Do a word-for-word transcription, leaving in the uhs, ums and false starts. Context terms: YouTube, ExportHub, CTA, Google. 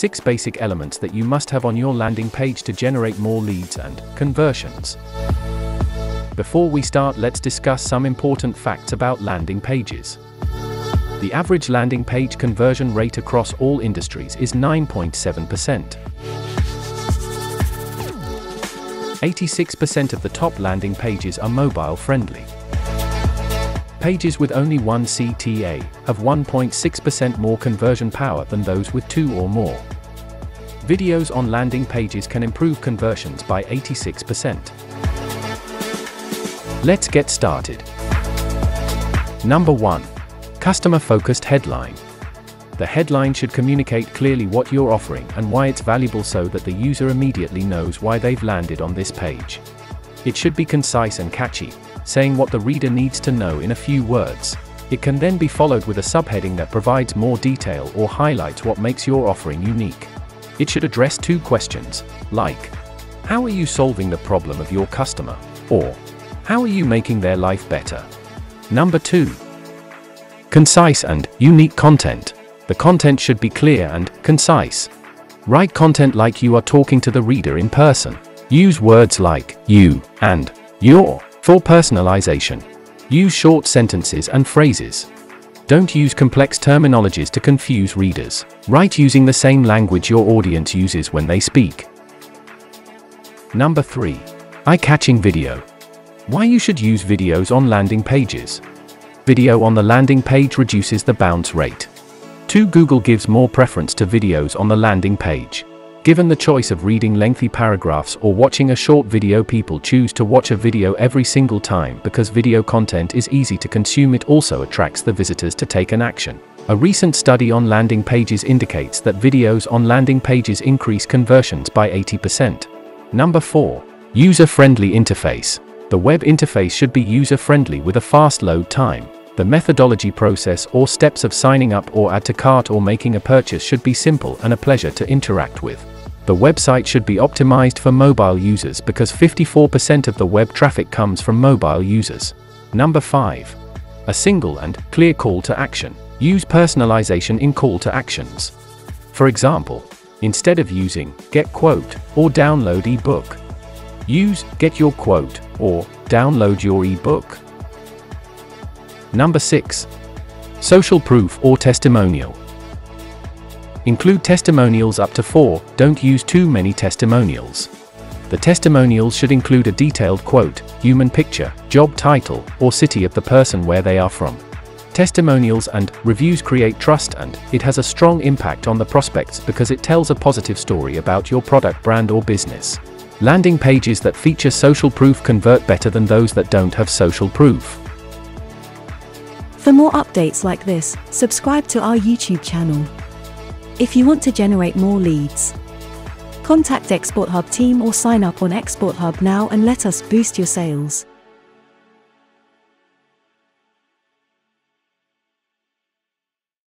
Six basic elements that you must have on your landing page to generate more leads and conversions. Before we start, let's discuss some important facts about landing pages. The average landing page conversion rate across all industries is nine point seven percent. eighty-six percent of the top landing pages are mobile-friendly. Pages with only one C T A have one point six percent more conversion power than those with two or more. Videos on landing pages can improve conversions by eighty-six percent. Let's get started. Number one. Customer-focused headline. The headline should communicate clearly what you're offering and why it's valuable so that the user immediately knows why they've landed on this page. It should be concise and catchy, saying what the reader needs to know in a few words. It can then be followed with a subheading that provides more detail or highlights what makes your offering unique. It should address two questions, like, how are you solving the problem of your customer? Or, how are you making their life better? Number two. Concise and unique content. The content should be clear and concise. Write content like you are talking to the reader in person. Use words like you and your for personalization. Use short sentences and phrases. Don't use complex terminologies to confuse readers. Write using the same language your audience uses when they speak. Number three. Eye-catching video. Why you should use videos on landing pages. Video on the landing page reduces the bounce rate. two Google gives more preference to videos on the landing page. Given the choice of reading lengthy paragraphs or watching a short video, people choose to watch a video every single time because video content is easy to consume. It also attracts the visitors to take an action. A recent study on landing pages indicates that videos on landing pages increase conversions by eighty percent. Number four. User-friendly interface. The web interface should be user-friendly with a fast load time. The methodology, process, or steps of signing up or add to cart or making a purchase should be simple and a pleasure to interact with. The website should be optimized for mobile users because fifty-four percent of the web traffic comes from mobile users. Number five. A single and clear call to action. Use personalization in call to actions. For example, instead of using get quote or download ebook, use get your quote or download your ebook. Number six. Social proof or testimonial. Include testimonials up to four, don't use too many testimonials. The testimonials should include a detailed quote, human picture, job title, or city of the person where they are from. Testimonials and reviews create trust, and it has a strong impact on the prospects because it tells a positive story about your product, brand, or business. Landing pages that feature social proof convert better than those that don't have social proof. For more updates like this, subscribe to our YouTube channel. If you want to generate more leads, contact ExportHub team or sign up on ExportHub now and let us boost your sales.